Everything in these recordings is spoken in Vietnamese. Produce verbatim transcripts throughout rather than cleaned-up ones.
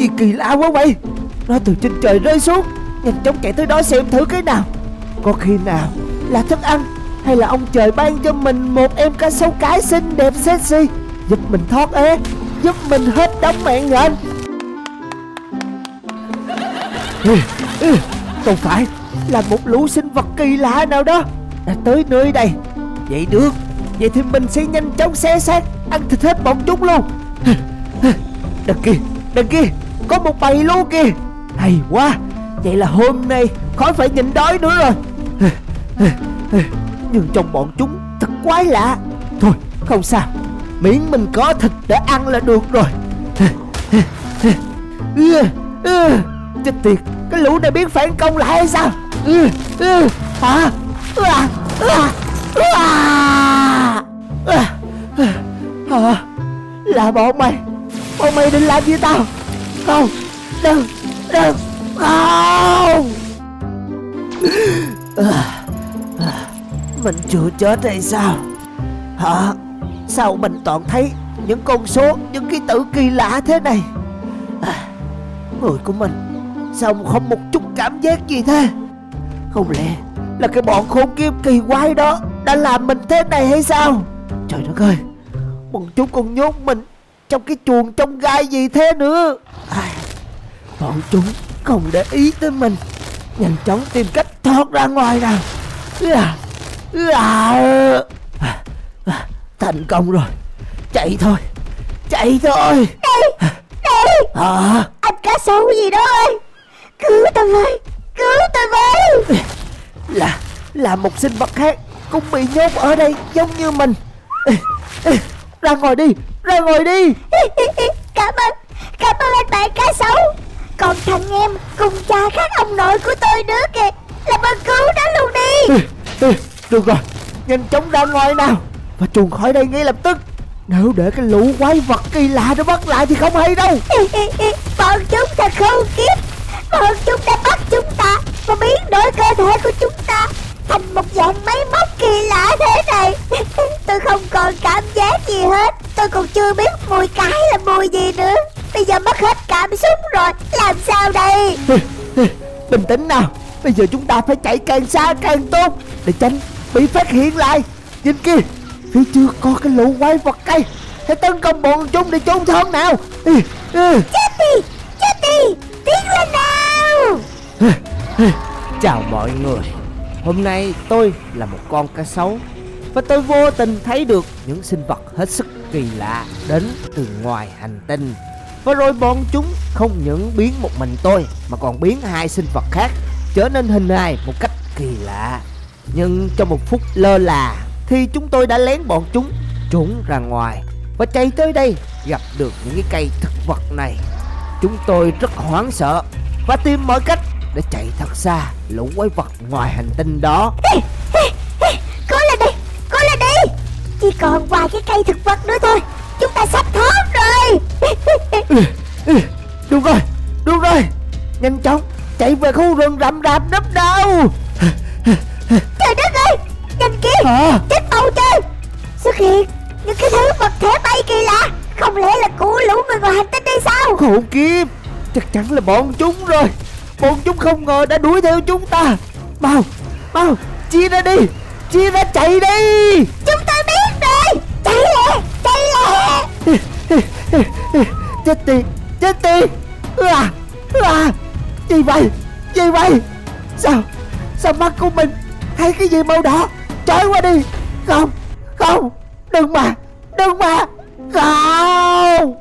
gì kỳ lạ quá vậy. Nó từ trên trời rơi xuống, nhanh chóng chạy tới đó xem thử cái nào. Có khi nào là thức ăn, hay là ông trời ban cho mình một em cá sấu cái xinh đẹp sexy, giúp mình thoát ế, giúp mình hết đóng mạng nhện. Không phải là một lũ sinh vật kỳ lạ nào đó đã tới nơi đây. Vậy được, vậy thì mình sẽ nhanh chóng xé xác, ăn thịt hết bọn chúng luôn. Đằng kia, đằng kia, có một bầy luôn kìa. Hay quá, vậy là hôm nay khỏi phải nhịn đói nữa rồi. Nhưng trong bọn chúng thật quái lạ. Thôi không sao, miễn mình có thịt để ăn là được rồi. Chết tiệt, cái lũ này biết phản công lại hay sao? Hả? Là bọn mày, bọn mày định làm gì tao? Không, đừng, đừng, không. Mình chưa chết hay sao? Hả? Sao mình toàn thấy những con số, những ký tự kỳ lạ thế này? Người của mình sao không một chút cảm giác gì thế? Không lẽ là cái bọn khốn kiếp kỳ quái đó đã làm mình thế này hay sao? Trời đất ơi, bọn chúng còn nhốt mình trong cái chuồng trong gai gì thế nữa. À, bọn chúng không để ý tới mình. Nhanh chóng tìm cách thoát ra ngoài nào. à, à, à, Thành công rồi. Chạy thôi, chạy thôi. Đây, đây. À. Anh cá sấu gì đó ơi, cứu tôi với, cứu tôi với. Là, là một sinh vật khác cũng bị nhốt ở đây giống như mình. à, à, Ra ngoài đi, ra ngoài đi. Cảm ơn, cảm ơn anh bạn cá sấu. Còn thằng em cùng cha khác ông nội của tôi nữa kìa. Làm ơn cứu nó luôn đi. ừ, ừ, Được rồi, nhanh chóng ra ngoài nào, và chuồn khỏi đây ngay lập tức. Nếu để cái lũ quái vật kỳ lạ nó bắt lại thì không hay đâu. Bọn chúng thật khốn kiếp. Bọn chúng đã bắt chúng ta và biến đổi cơ thể của chúng ta thành một dạng máy móc kỳ lạ thế này. Tôi không còn cảm giác gì hết. Tôi còn chưa biết mùi cái là mùi gì nữa. Bây giờ mất hết cảm xúc rồi, làm sao đây? Bình tĩnh nào. Bây giờ chúng ta phải chạy càng xa càng tốt, để tránh bị phát hiện lại. Nhìn kia, phía trước có cái lũ quái vật cây. Hãy tấn công bọn chúng để trốn thoát nào. Chết đi, chết đi, tiến lên nào. Chào mọi người. Hôm nay tôi là một con cá sấu, và tôi vô tình thấy được những sinh vật hết sức kỳ lạ đến từ ngoài hành tinh. Và rồi bọn chúng không những biến một mình tôi, mà còn biến hai sinh vật khác trở nên hình hài một cách kỳ lạ. Nhưng trong một phút lơ là thì chúng tôi đã lén bọn chúng trốn ra ngoài, và chạy tới đây gặp được những cái cây thực vật này. Chúng tôi rất hoảng sợ và tìm mọi cách để chạy thật xa lũ quái vật ngoài hành tinh đó. Cố lên đi, cố lên đi. Chỉ còn vài cái cây thực vật nữa thôi, chúng ta sắp thoát rồi. Đúng rồi, đúng rồi. Nhanh chóng chạy về khu rừng rậm rạp nấp đâu. Trời đất ơi, nhìn kia, à. Trên bầu trời xuất hiện những cái thứ vật thể bay kỳ lạ. Không lẽ là của lũ người ngoài hành tinh hay sao? Khổ kiếp, chắc chắn là bọn chúng rồi. Bọn chúng không ngờ đã đuổi theo chúng ta. Mau, mau, chia ra đi, chia ra chạy đi. Chúng ta biết rồi, chạy lẹ, chạy lẹ. Chết tiệt, chết tiệt. À, à. Gì vậy, gì vậy? Sao, sao mắt của mình thấy cái gì màu đỏ? Trói qua đi. Không, không, đừng mà, đừng mà. Không.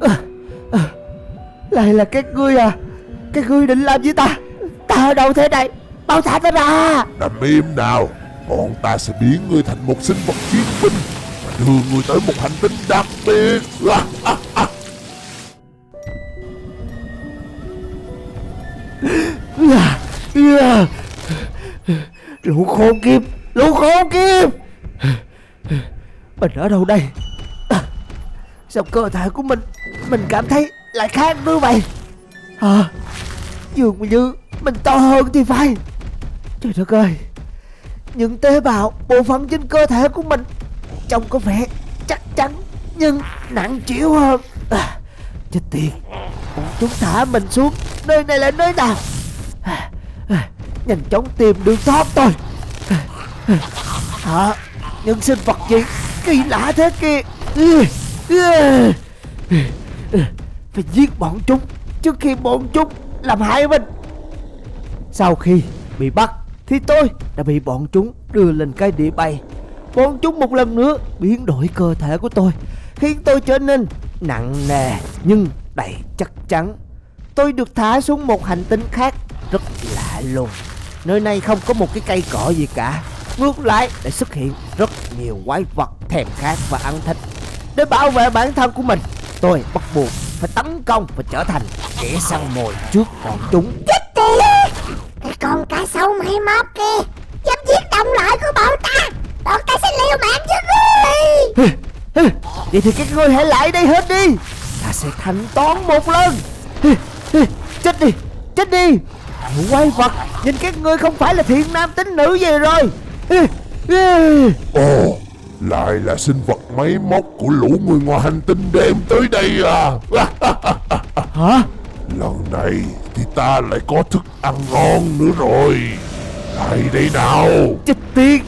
À, à. Lại là các ngươi à? Các ngươi định làm gì ta? Ta ở đâu thế này? Bao thả ta ra. Nằm im nào, bọn ta sẽ biến ngươi thành một sinh vật chiến binh và đưa ngươi tới một hành tinh đặc biệt. à, à, à. Lũ khốn kiếp, lũ khốn kiếp. Mình ở đâu đây? à, Sao cơ thể của mình mình cảm thấy lại khác nữa vậy? à, Dường như mình to hơn thì phải. Trời đất ơi, những tế bào, bộ phận trên cơ thể của mình trông có vẻ chắc chắn nhưng nặng trĩu hơn. à, Chết tiệt, bọn chúng thả mình xuống. Nơi này là nơi nào? Nhanh chóng tìm đường thoát tôi. Hả? Những sinh vật gì kỳ lạ thế kia? Phải giết bọn chúng trước khi bọn chúng làm hại mình. Sau khi bị bắt thì tôi đã bị bọn chúng đưa lên cái đĩa bay. Bọn chúng một lần nữa biến đổi cơ thể của tôi, khiến tôi trở nên nặng nề nhưng đầy chắc chắn. Tôi được thả xuống một hành tinh khác rất lạ lùng. Nơi này không có một cái cây cỏ gì cả. Ngược lại lại xuất hiện rất nhiều quái vật thèm khát và ăn thịt. Để bảo vệ bản thân của mình, tôi bắt buộc phải tấn công và trở thành kẻ săn mồi trước bọn chúng. Chết tiệt, con cá sấu máy móc kia dám giết đồng loại của bọn ta, bọn ta sẽ liều mạng với ngươi. Vậy thì các ngươi hãy lại đây hết đi, ta sẽ thanh toán một lần. Chết đi, chết đi. Quái vật, nhìn các ngươi không phải là thiện nam tín nữ gì rồi. Ồ, lại là sinh vật máy móc của lũ người ngoài hành tinh đem tới đây à? Hả? Lần này thì ta lại có thức ăn ngon nữa rồi. Lại đây nào. Chết tiệt,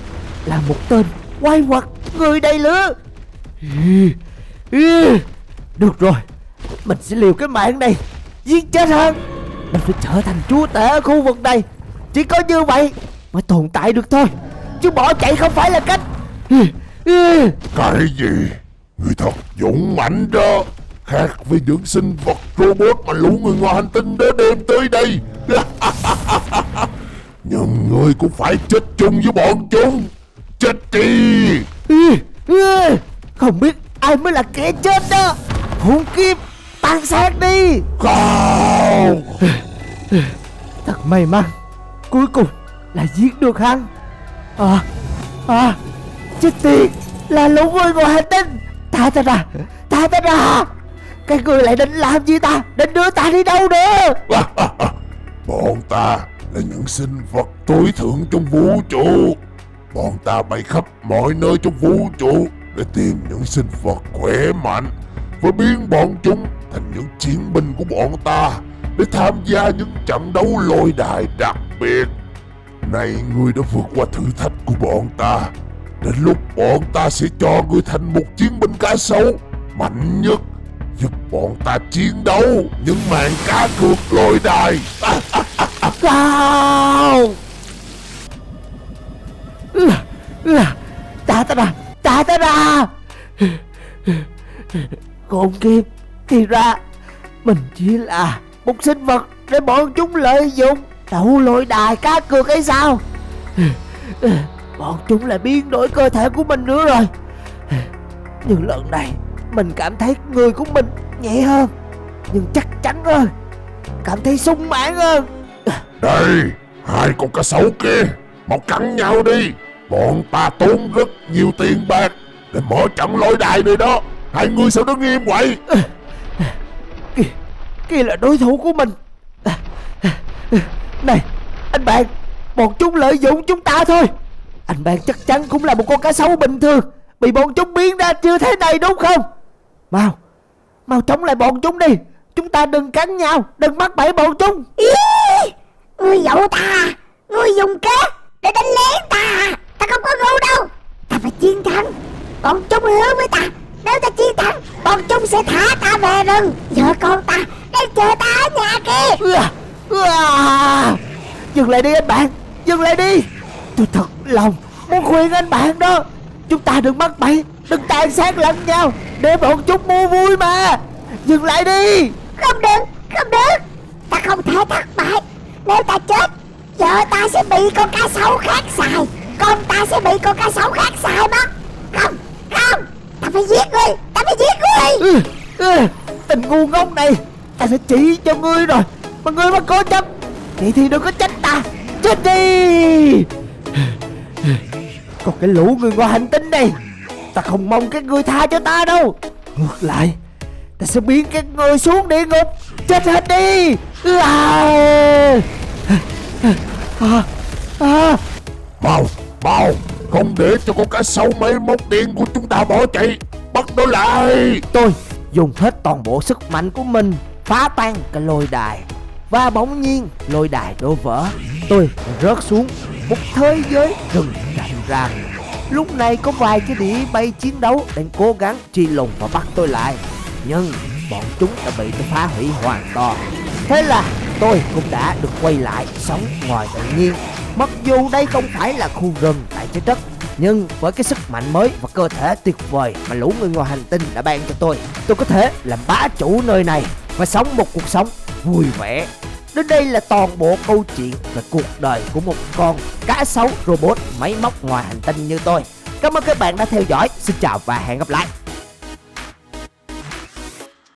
là một tên quái vật người đầy lửa. Được rồi, mình sẽ liều cái mạng này, giết chết hắn. Mình phải trở thành chúa tể ở khu vực này. Chỉ có như vậy mới tồn tại được thôi, chứ bỏ chạy không phải là cách. Cái gì? Người thật dũng mãnh đó, khác với những sinh vật robot mà lũ người ngoài hành tinh đó đem tới đây. Nhưng người cũng phải chết chung với bọn chúng. Chết đi. Không biết ai mới là kẻ chết đó. Hôn kiếp, tan xác đi. Không. Thật may mắn, cuối cùng là giết được hắn. À, à, chết tiệt, là lũ người ngoài hành tinh. Thả ta ra, thả ta ra. Các người lại định làm gì ta? Định đưa ta đi đâu nữa? Bọn ta là những sinh vật tối thượng trong vũ trụ. Bọn ta bay khắp mọi nơi trong vũ trụ để tìm những sinh vật khỏe mạnh và biến bọn chúng thành những chiến binh của bọn ta để tham gia những trận đấu lôi đài đặc biệt. Này, ngươi đã vượt qua thử thách của bọn ta. Đến lúc bọn ta sẽ cho ngươi thành một chiến binh cá sấu mạnh nhất, giúp bọn ta chiến đấu những màn cá cược lôi đài. Wow. Trả ta ra, trả ta ra. Còn kia thì ra mình chỉ là một sinh vật để bọn chúng lợi dụng đấu lôi đài cá cược hay sao? Bọn chúng lại biến đổi cơ thể của mình nữa rồi. Nhưng lần này mình cảm thấy người của mình nhẹ hơn, nhưng chắc chắn hơn, cảm thấy sung mãn hơn. Đây, hai con cá sấu kia, mau cắn nhau đi. Bọn ta tốn rất nhiều tiền bạc để mở trận lôi đài này đó. Hai người sao đứng im vậy? Kì, kì là đối thủ của mình. Này, anh bạn, bọn chúng lợi dụng chúng ta thôi. Anh bạn chắc chắn cũng là một con cá sấu bình thường, bị bọn chúng biến ra chưa thế này đúng không? Mau, mau chống lại bọn chúng đi. Chúng ta đừng cắn nhau, đừng mắc bẫy bọn chúng. Ý, ngươi dụ ta, ngươi dùng kế để đánh lén ta. Ta không có ngu đâu. Ta phải chiến thắng. Bọn chúng hứa với ta, nếu ta chiến thắng, bọn chúng sẽ thả ta về rừng. Vợ con ta đang chờ ta ở nhà kia. À, dừng lại đi anh bạn, dừng lại đi. Tôi thật lòng muốn khuyên anh bạn đó, chúng ta đừng mắc bẫy, đừng tàn sát lẫn nhau, để bọn chúng mua vui mà. Dừng lại đi. Không được, không được. Ta không thể thất bại. Nếu ta chết, vợ ta sẽ bị con cá sấu khác xài, con ta sẽ bị con cá sấu khác xài mất. Không, không, ta phải giết ngươi, ta phải giết ngươi. Ừ, ừ, tình ngu ngốc này ta sẽ chỉ cho ngươi rồi mà ngươi mà cố chấp. Vậy thì đừng có trách ta. Chết đi. Còn cái lũ người ngoài hành tinh này, ta không mong các ngươi tha cho ta đâu. Ngược lại, ta sẽ biến các ngươi xuống địa ngục. Chết hết đi. À, à, à. Mau, mau, không để cho con cá sấu máy móc điện của chúng ta bỏ chạy. Bắt nó lại. Tôi dùng hết toàn bộ sức mạnh của mình phá tan cái lôi đài. Và bỗng nhiên lôi đài đổ vỡ, tôi rớt xuống một thế giới rừng rậm rạp. Lúc này có vài cái đĩa bay chiến đấu đang cố gắng truy lùng và bắt tôi lại, nhưng bọn chúng đã bị tôi phá hủy hoàn toàn. Thế là tôi cũng đã được quay lại sống ngoài tự nhiên. Mặc dù đây không phải là khu rừng tại trái đất, nhưng với cái sức mạnh mới và cơ thể tuyệt vời mà lũ người ngoài hành tinh đã ban cho tôi, tôi có thể làm bá chủ nơi này và sống một cuộc sống vui vẻ. Đến đây là toàn bộ câu chuyện về cuộc đời của một con cá sấu robot máy móc ngoài hành tinh như tôi. Cảm ơn các bạn đã theo dõi. Xin chào và hẹn gặp lại.